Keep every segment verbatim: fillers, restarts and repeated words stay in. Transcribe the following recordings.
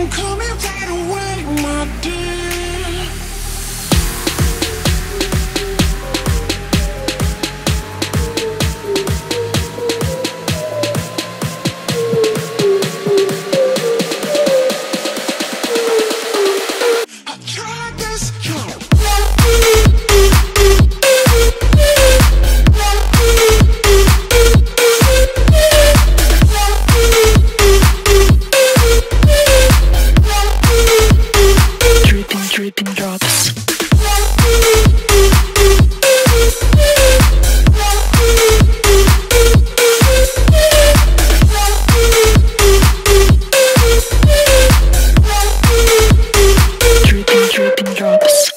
I'm coming right away, my dear. Dripping drops. Dripping, dripping drops.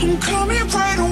I'm coming right away.